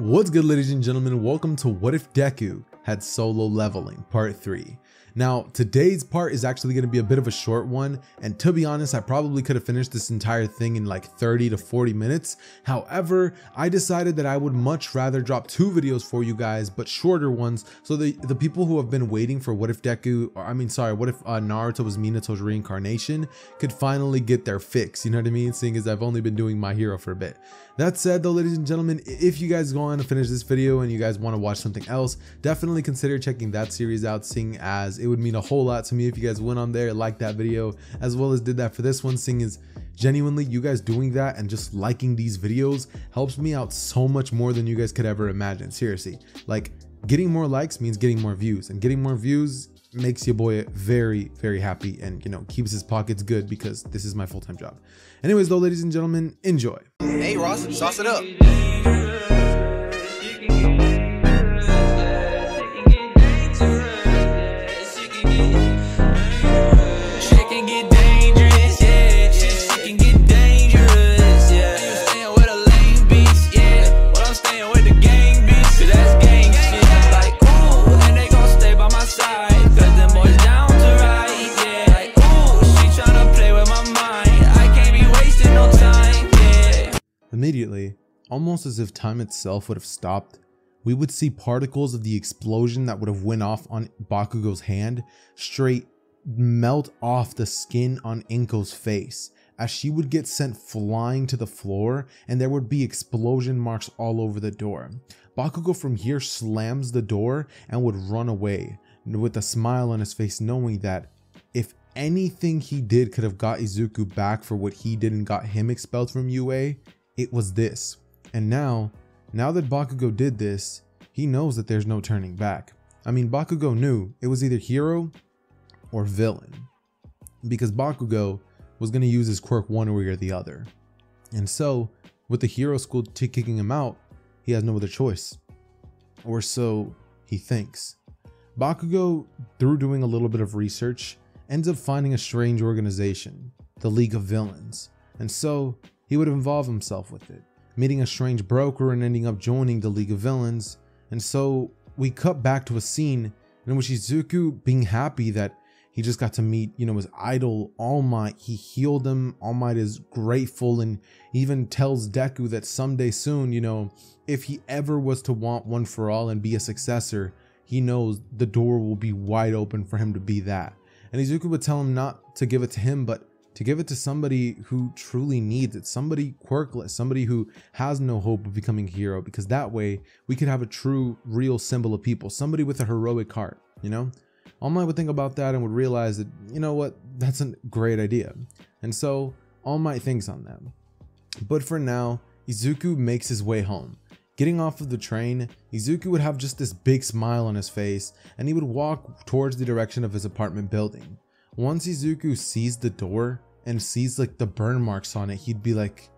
What's good, ladies and gentlemen? Welcome to What If Deku Had Solo Leveling Part 3. Now, today's part is actually going to be a bit of a short one, and to be honest, I probably could have finished this entire thing in like 30 to 40 minutes. However, I decided that I would much rather drop two videos for you guys, but shorter ones, so the people who have been waiting for What If Deku, or Naruto was Mineto's reincarnation, could finally get their fix, you know what I mean? Seeing as I've only been doing My Hero for a bit. That said though, ladies and gentlemen, if you guys go on to finish this video and you guys want to watch something else, definitely consider checking that series out, seeing as it would mean a whole lot to me if you guys went on there, liked that video, as well as did that for this one, seeing as genuinely you guys doing that and just liking these videos helps me out so much more than you guys could ever imagine. Seriously, like, getting more likes means getting more views, and getting more views makes your boy very, very happy, and you know, keeps his pockets good, because this is my full-time job. Anyways though, ladies and gentlemen, enjoy. Hey Ross, sauce it up. Immediately, almost as if time itself would have stopped, we would see particles of the explosion that would have went off on Bakugo's hand straight melt off the skin on Inko's face, as she would get sent flying to the floor, and there would be explosion marks all over the door. Bakugo from here slams the door and would run away with a smile on his face, knowing that if anything he did could have got Izuku back for what he did and got him expelled from UA, it was this. And now that Bakugo did this, he knows that there's no turning back. I mean, Bakugo knew it was either hero or villain, because Bakugo was going to use his quirk one way or the other. And so, with the hero school kicking him out, he has no other choice. Or so he thinks. Bakugo, through doing a little bit of research, ends up finding a strange organization, the League of Villains. And so, he would involve himself with it, meeting a strange broker and ending up joining the League of Villains. And so we cut back to a scene in which Izuku, being happy that he just got to meet, you know, his idol All Might, he healed him. All Might is grateful and even tells Deku that someday soon, you know, if he ever was to want One for All and be a successor, he knows the door will be wide open for him to be that. And Izuku would tell him not to give it to him, but to give it to somebody who truly needs it, somebody quirkless, somebody who has no hope of becoming a hero, because that way we could have a true, real symbol of people, somebody with a heroic heart, you know? All Might would think about that and would realize that, you know what, that's a great idea. And so All Might thinks on that. But for now, Izuku makes his way home. Getting off of the train, Izuku would have just this big smile on his face, and he would walk towards the direction of his apartment building. Once Izuku sees the door, and sees like the burn marks on it, he'd be like,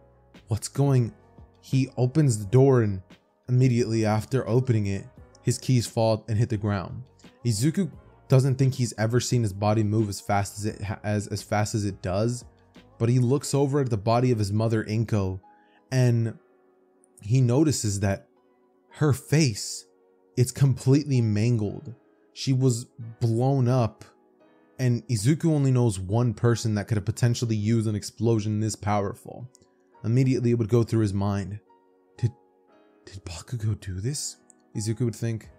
what's going? He opens the door, and immediately after opening it, his keys fall and hit the ground. Izuku doesn't think he's ever seen his body move as fast as it does, but he looks over at the body of his mother Inko, and he notices that her face, it's completely mangled. She was blown up. And Izuku only knows one person that could have potentially used an explosion this powerful. Immediately it would go through his mind. Did Bakugo do this? Izuku would think,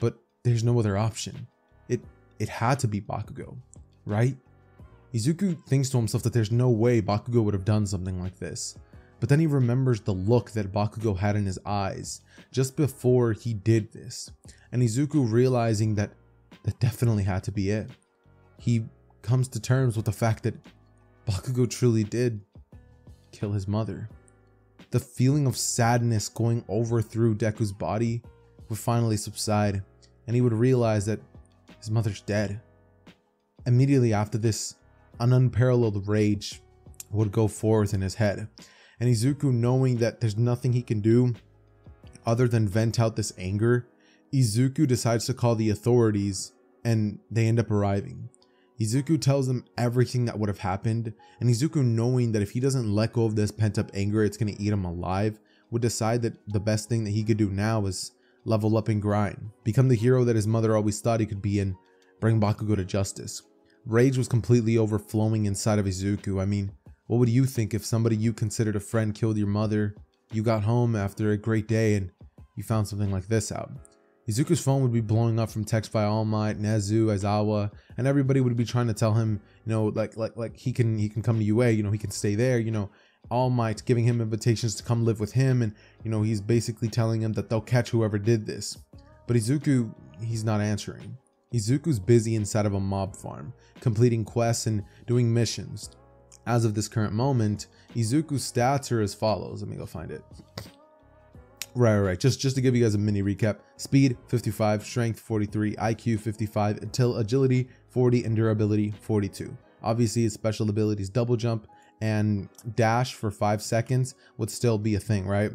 but there's no other option. It had to be Bakugo, right? Izuku thinks to himself that there's no way Bakugo would have done something like this. But then he remembers the look that Bakugo had in his eyes just before he did this. And Izuku, realizing that that definitely had to be it, he comes to terms with the fact that Bakugo truly did kill his mother. The feeling of sadness going over through Deku's body would finally subside, and he would realize that his mother's dead. Immediately after this, an unparalleled rage would go forth in his head, and Izuku, knowing that there's nothing he can do other than vent out this anger, Izuku decides to call the authorities, and they end up arriving. Izuku tells them everything that would have happened, and Izuku, knowing that if he doesn't let go of this pent-up anger, it's going to eat him alive, would decide that the best thing that he could do now was level up and grind, become the hero that his mother always thought he could be, and bring Bakugo to justice. Rage was completely overflowing inside of Izuku. I mean, what would you think if somebody you considered a friend killed your mother, you got home after a great day, and you found something like this out? Izuku's phone would be blowing up from texts by All Might, Nezu, Aizawa, and everybody would be trying to tell him, you know, like he can come to UA, you know, he can stay there, you know. All Might giving him invitations to come live with him, and you know, he's basically telling him that they'll catch whoever did this. But Izuku, he's not answering. Izuku's busy inside of a mob farm, completing quests and doing missions. As of this current moment, Izuku's stats are as follows. Let me go find it. Right. Just to give you guys a mini recap. Speed, 55. Strength, 43. IQ, 55. Until agility, 40. And durability, 42. Obviously, his special abilities, double jump and dash for 5 seconds would still be a thing, right?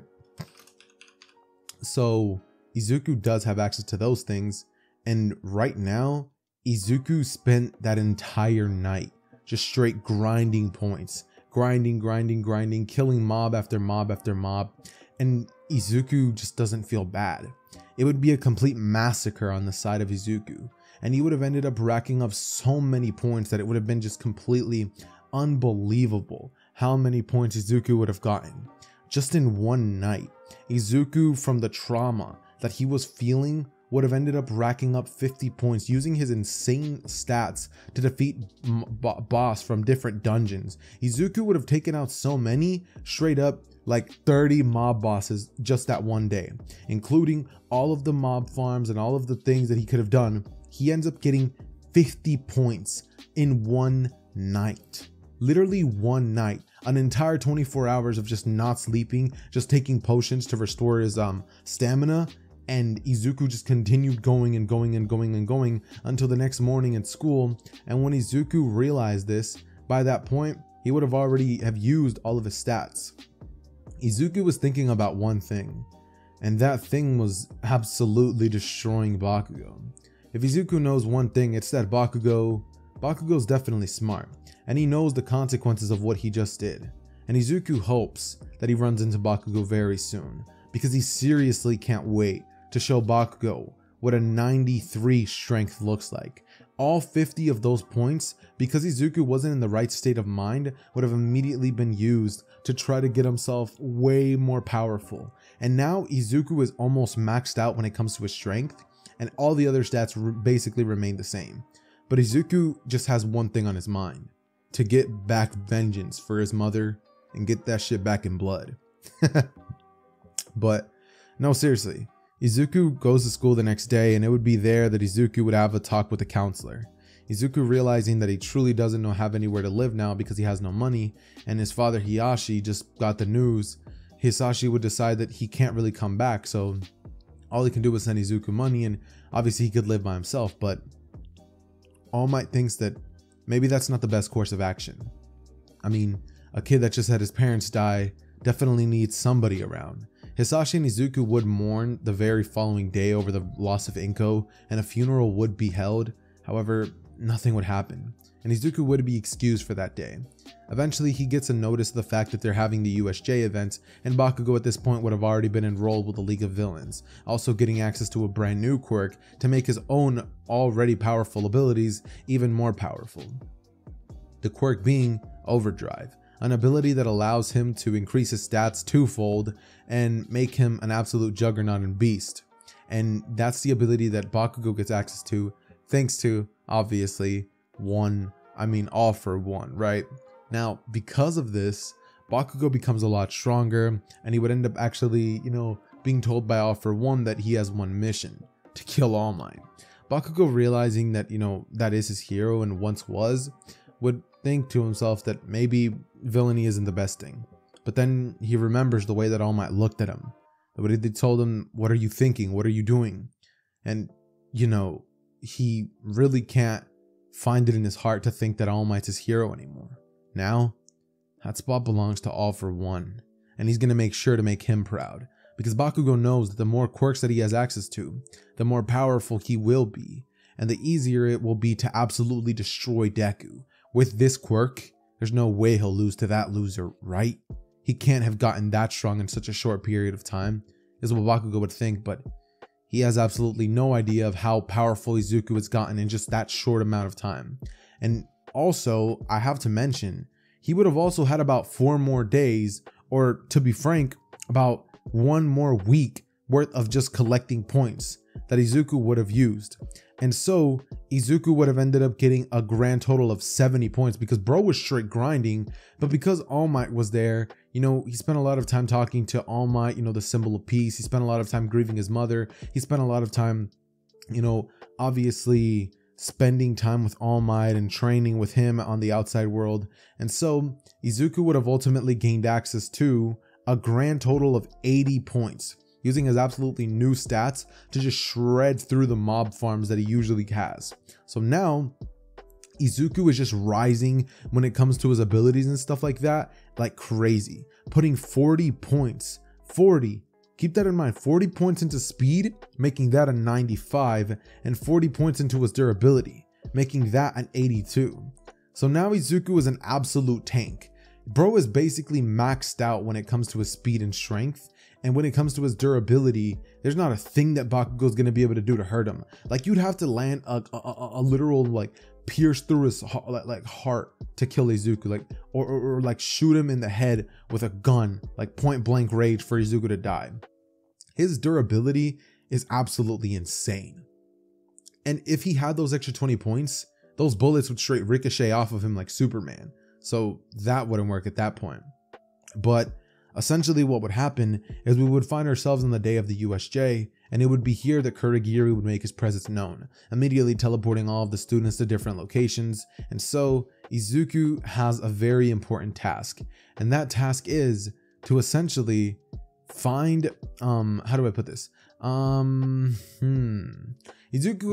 So, Izuku does have access to those things. And right now, Izuku spent that entire night just straight grinding points. Grinding, killing mob after mob after mob. And Izuku just doesn't feel bad. It would be a complete massacre on the side of Izuku, and he would have ended up racking up so many points that it would have been just completely unbelievable how many points Izuku would have gotten. Just in one night, Izuku, from the trauma that he was feeling, would have ended up racking up 50 points using his insane stats to defeat boss from different dungeons. Izuku would have taken out so many, straight up like 30 mob bosses just that one day, including all of the mob farms and all of the things that he could have done. He ends up getting 50 points in one night. Literally one night, an entire 24 hours of just not sleeping, just taking potions to restore his stamina. And Izuku just continued going and going and going and going until the next morning at school. And when Izuku realized this, by that point, he would have already have used all of his stats. Izuku was thinking about one thing, and that thing was absolutely destroying Bakugo. If Izuku knows one thing, it's that Bakugo's definitely smart, and he knows the consequences of what he just did. And Izuku hopes that he runs into Bakugo very soon, because he seriously can't wait to show Bakugo what a 93 strength looks like. All 50 of those points, because Izuku wasn't in the right state of mind, would have immediately been used to try to get himself way more powerful. And now Izuku is almost maxed out when it comes to his strength, and all the other stats basically remain the same. But Izuku just has one thing on his mind: to get back vengeance for his mother and get that shit back in blood. But no, seriously, Izuku goes to school the next day, and it would be there that Izuku would have a talk with the counselor. Izuku, realizing that he truly doesn't have anywhere to live now because he has no money, and his father Hisashi just got the news, Hisashi would decide that he can't really come back, so all he can do is send Izuku money, and obviously he could live by himself. But All Might thinks that maybe that's not the best course of action. I mean, a kid that just had his parents die definitely needs somebody around. Hisashi and Izuku would mourn the very following day over the loss of Inko, and a funeral would be held. However, nothing would happen, and Izuku would be excused for that day. Eventually, he gets a notice of the fact that they're having the USJ event, and Bakugo at this point would have already been enrolled with the League of Villains, also getting access to a brand new quirk to make his own already powerful abilities even more powerful. The quirk being Overdrive, an ability that allows him to increase his stats twofold and make him an absolute juggernaut and beast. And that's the ability that Bakugo gets access to thanks to, obviously, All for One, right? Now, because of this, Bakugo becomes a lot stronger, and he would end up actually, you know, being told by All for One that he has one mission: to kill All Might. Bakugo, realizing that, you know, that is his hero and once was, would think to himself that maybe villainy isn't the best thing. But then he remembers the way that All Might looked at him, the way they told him, "What are you thinking? What are you doing?" And, you know, he really can't find it in his heart to think that All Might's his hero anymore. Now, that spot belongs to All for One, and he's going to make sure to make him proud, because Bakugo knows that the more quirks that he has access to, the more powerful he will be, and the easier it will be to absolutely destroy Deku. With this quirk, there's no way he'll lose to that loser, right? he can't have gotten that strong in such a short period of time, is what Bakugo would think, but he has absolutely no idea of how powerful Izuku has gotten in just that short amount of time. And also, I have to mention, he would have also had about 4 more days, or to be frank, about 1 more week worth of just collecting points that Izuku would have used. And so Izuku would have ended up getting a grand total of 70 points because bro was straight grinding. But because All Might was there, you know, he spent a lot of time talking to All Might, you know, the symbol of peace. He spent a lot of time grieving his mother. He spent a lot of time, you know, obviously spending time with All Might and training with him on the outside world. And so Izuku would have ultimately gained access to a grand total of 80 points, using his absolutely new stats to just shred through the mob farms that he usually has. So now, Izuku is just rising when it comes to his abilities and stuff like that, like crazy. Putting 40 points, 40, keep that in mind, 40 points into speed, making that a 95, and 40 points into his durability, making that an 82. So now Izuku is an absolute tank. Bro is basically maxed out when it comes to his speed and strength, and when it comes to his durability, there's not a thing that Bakugo's going to be able to do to hurt him. Like, you'd have to land a literal, like, pierce through his heart to kill Izuku, like, or like shoot him in the head with a gun, like point blank rage for Izuku to die. His durability is absolutely insane. And if he had those extra 20 points, those bullets would straight ricochet off of him like Superman. So that wouldn't work at that point. But essentially what would happen is we would find ourselves on the day of the USJ, and it would be here that Kurogiri would make his presence known, immediately teleporting all of the students to different locations. And so Izuku has a very important task, and that task is to essentially find, how do I put this? Izuku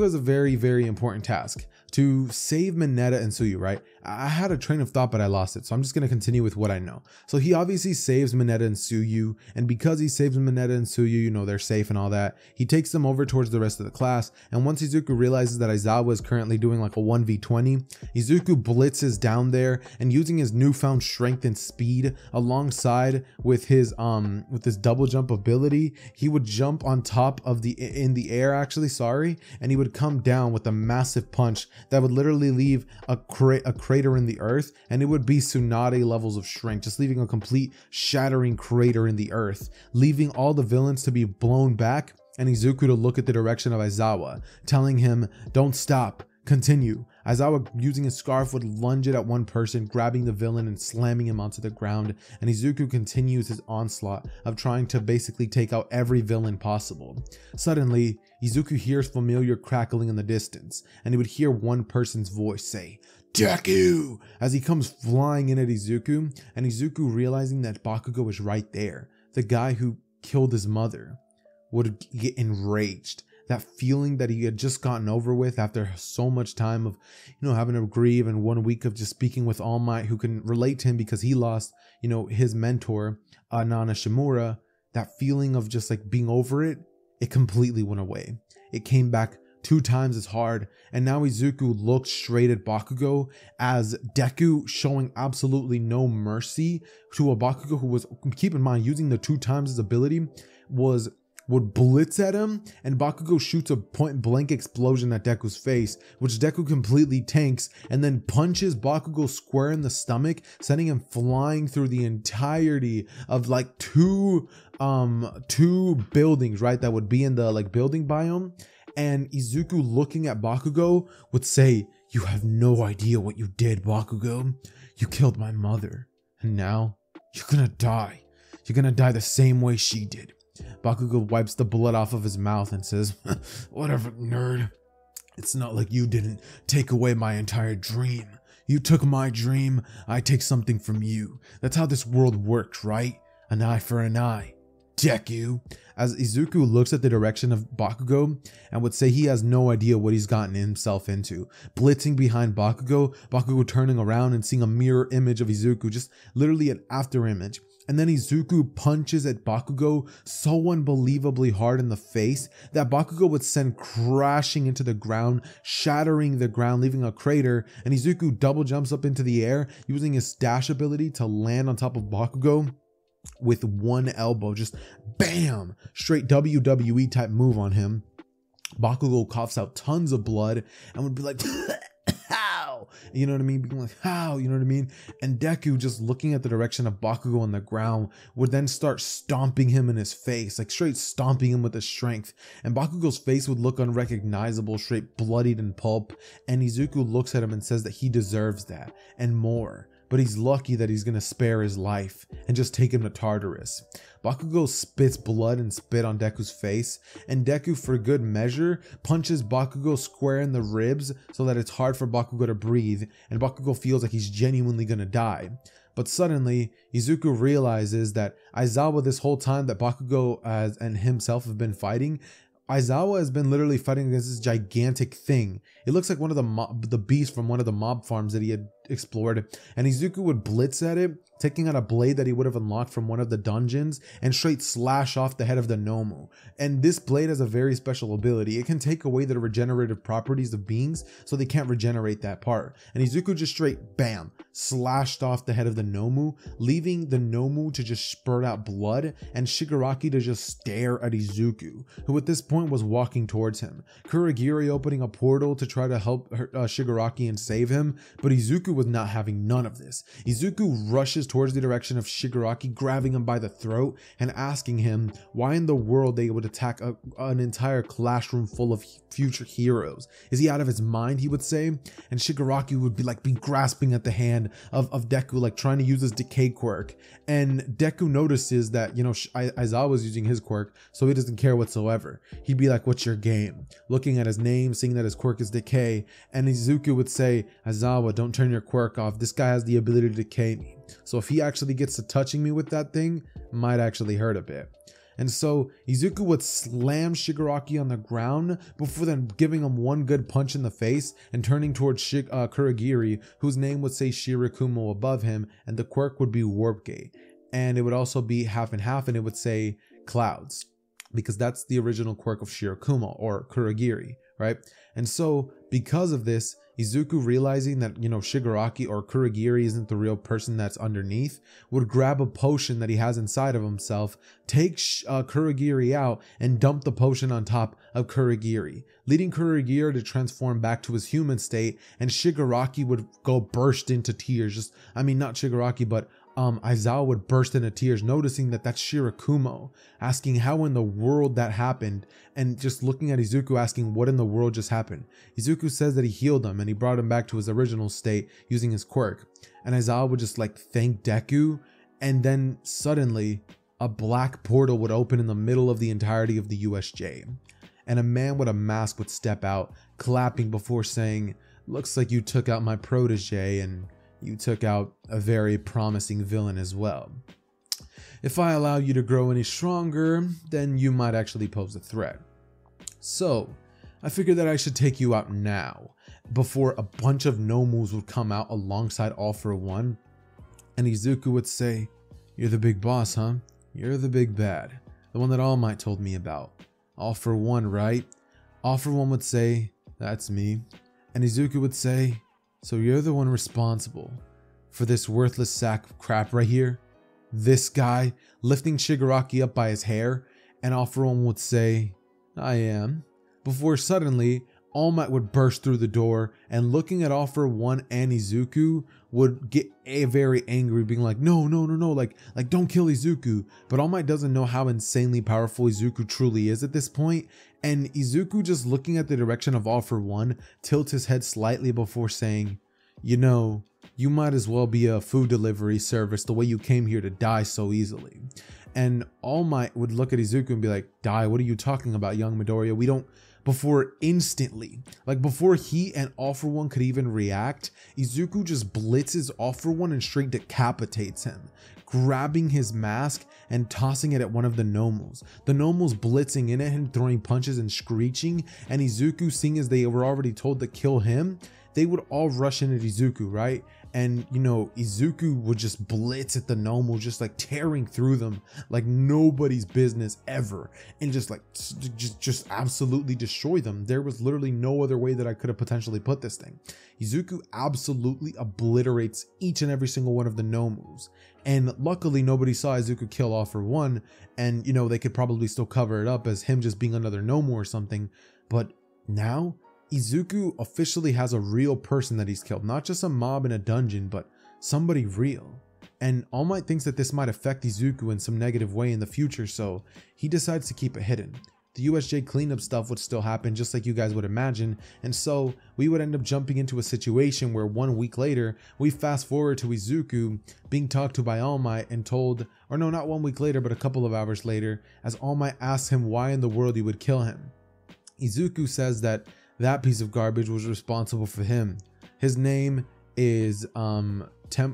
has a very, very important task to save Mineta and Tsuyu, right? I had a train of thought, but I lost it. So I'm just going to continue with what I know. So he obviously saves Mineta and Tsuyu. And because he saves Mineta and Tsuyu, you know, they're safe and all that. He takes them over towards the rest of the class. And once Izuku realizes that Aizawa is currently doing like a 1v20, Izuku blitzes down there and using his newfound strength and speed alongside with his double jump ability, he would jump on top of in the air, actually, sorry. And he would come down with a massive punch that would literally leave a crater in the earth, and it would be Tsunade levels of strength, just leaving a complete shattering crater in the earth, leaving all the villains to be blown back and Izuku to look at the direction of Aizawa, telling him, don't stop, continue. Aizawa, using his scarf, would lunge it at one person, grabbing the villain and slamming him onto the ground, and Izuku continues his onslaught of trying to basically take out every villain possible. Suddenly, Izuku hears familiar crackling in the distance, and he would hear one person's voice say, Deku! As he comes flying in at Izuku, and Izuku, realizing that Bakugo was right there, the guy who killed his mother, would get enraged. That feeling that he had just gotten over with after so much time of, you know, having to grieve and 1 week of just speaking with All Might, who can relate to him because he lost, you know, his mentor, Anana Shimura. That feeling of just like being over it, it completely went away. It came back 2 times as hard. And now Izuku looked straight at Bakugo as Deku, showing absolutely no mercy to a Bakugo who was, keep in mind, using the 2 times his ability, would blitz at him, and Bakugo shoots a point blank explosion at Deku's face, which Deku completely tanks and then punches Bakugo square in the stomach, sending him flying through the entirety of like two buildings, right? That would be in the like building biome. And Izuku, looking at Bakugo, would say, you have no idea what you did, Bakugo. You killed my mother, and now you're gonna die. You're gonna die the same way she did. Bakugo wipes the blood off of his mouth and says, whatever, nerd. It's not like you didn't take away my entire dream. You took my dream, I take something from you. That's how this world works, right? An eye for an eye. Deku. As Izuku looks at the direction of Bakugo and would say he has no idea what he's gotten himself into. Blitzing behind Bakugo, Bakugo turning around and seeing a mirror image of Izuku, just literally an after image. And then Izuku punches at Bakugo so unbelievably hard in the face that Bakugo would send crashing into the ground, shattering the ground, leaving a crater. And Izuku double jumps up into the air, using his dash ability to land on top of Bakugo. with one elbow, just bam, straight WWE type move on him. Bakugo coughs out tons of blood and would be like, how? You know what I mean? Being like, how? You know what I mean? And Deku, just looking at the direction of Bakugo on the ground, would then start stomping him in his face, like straight stomping him with his strength. And Bakugo's face would look unrecognizable, straight bloodied and pulp. And Izuku looks at him and says that he deserves that and more, but he's lucky that he's gonna spare his life and just take him to Tartarus. Bakugo spits blood and spit on Deku's face, and Deku, for good measure, punches Bakugo square in the ribs so that it's hard for Bakugo to breathe, and Bakugo feels like he's genuinely gonna die. But suddenly, Izuku realizes that Aizawa, this whole time that Bakugo and himself have been fighting, Aizawa has been literally fighting against this gigantic thing. It looks like one of the beasts from one of the mob farms that he had explored, and Izuku would blitz at it, taking out a blade that he would have unlocked from one of the dungeons, and straight slash off the head of the Nomu. And this blade has a very special ability. It can take away the regenerative properties of beings, so they can't regenerate that part. And Izuku just straight, bam, slashed off the head of the Nomu, leaving the Nomu to just spurt out blood, and Shigaraki to just stare at Izuku, who at this point was walking towards him. Kurogiri opening a portal to try to help Shigaraki and save him, but Izuku was not having none of this. Izuku rushes towards the direction of Shigaraki, grabbing him by the throat and asking him why in the world they would attack an entire classroom full of future heroes. Is he out of his mind, he would say? And Shigaraki would be grasping at the hand of Deku, like trying to use his decay quirk. And Deku notices that, you know, Aizawa's using his quirk, so he doesn't care whatsoever. He'd be like, what's your game? Looking at his name, seeing that his quirk is decay, and Izuku would say, Aizawa, don't turn your quirk off. This guy has the ability to decay me, so if he actually gets to touching me with that thing, might actually hurt a bit. And so Izuku would slam Shigaraki on the ground before then giving him one good punch in the face and turning towards Kurogiri, whose name would say Shirakumo above him, and the quirk would be Warp Gate, and it would also be half and half, and it would say Clouds, because that's the original quirk of Shirakumo or Kurogiri, right? And so because of this, Izuku, realizing that, you know, Shigaraki or Kurogiri isn't the real person that's underneath, would grab a potion that he has inside of himself, take Kurogiri out, and dump the potion on top of Kurogiri, leading Kurogiri to transform back to his human state, and Shigaraki would burst into tears. Aizawa would burst into tears, noticing that that's Shirakumo, asking how in the world that happened, and just looking at Izuku asking what in the world just happened. Izuku says that he healed him and he brought him back to his original state using his quirk. And Aizawa would just thank Deku, and then suddenly a black portal would open in the middle of the entirety of the USJ. And a man with a mask would step out, clapping before saying, looks like you took out my protege, and you took out a very promising villain as well. If I allow you to grow any stronger, then you might actually pose a threat. So I figured that I should take you out now, before a bunch of Nomus would come out alongside All for One. And Izuku would say, you're the big boss, huh? You're the big bad, the one that All Might told me about. All for One, right? All for One would say, that's me. And Izuku would say, so you're the one responsible for this worthless sack of crap right here? This guy? Lifting Shigaraki up by his hair. And All For One would say, I am. Before suddenly, All Might would burst through the door, and looking at All For One and Izuku, would get very angry, being like, no, like don't kill Izuku. But All Might doesn't know how insanely powerful Izuku truly is at this point, and Izuku, just looking at the direction of All For One, tilts his head slightly before saying, you know, you might as well be a food delivery service the way you came here to die so easily. And All Might would look at Izuku and be like, die? What are you talking about, young Midoriya? We don't... Before instantly, before he and All For One could even react, Izuku just blitzes All For One and straight decapitates him, grabbing his mask and tossing it at one of the Nomus. The Nomus blitzing in at him, throwing punches and screeching, and Izuku, seeing as they were already told to kill him, they would all rush in at Izuku, right? And, you know, Izuku would just blitz at the Nomu, just like tearing through them like nobody's business ever, and just like just absolutely destroy them. There was literally no other way that I could have potentially put this thing. Izuku absolutely obliterates each and every single one of the Nomus. And luckily nobody saw Izuku kill All For One, and, you know, they could probably still cover it up as him just being another Nomu or something. But now Izuku officially has a real person that he's killed, not just a mob in a dungeon, but somebody real. And All Might thinks that this might affect Izuku in some negative way in the future, so he decides to keep it hidden. The USJ cleanup stuff would still happen, just like you guys would imagine, and so we would end up jumping into a situation where 1 week later, we fast forward to Izuku being talked to by All Might and told, or no, not 1 week later, but a couple of hours later, as All Might asks him why in the world he would kill him. Izuku says that that piece of garbage was responsible for him. His name is Shigaraki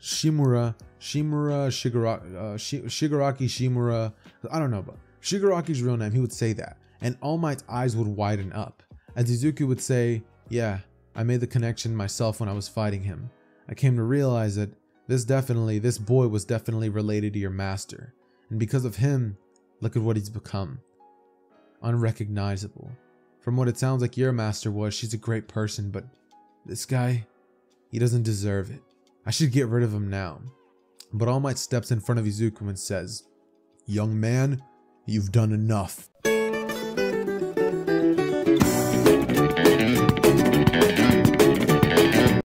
Shimura. I don't know, but Shigaraki's real name. He would say that, and All Might's eyes would widen up as Izuku would say, "Yeah, I made the connection myself when I was fighting him. I came to realize that this boy was definitely related to your master, and because of him, look at what he's become. Unrecognizable. From what it sounds like your master was, she's a great person, but this guy, he doesn't deserve it. I should get rid of him now." But All Might steps in front of Izuku and says, "Young man, you've done enough.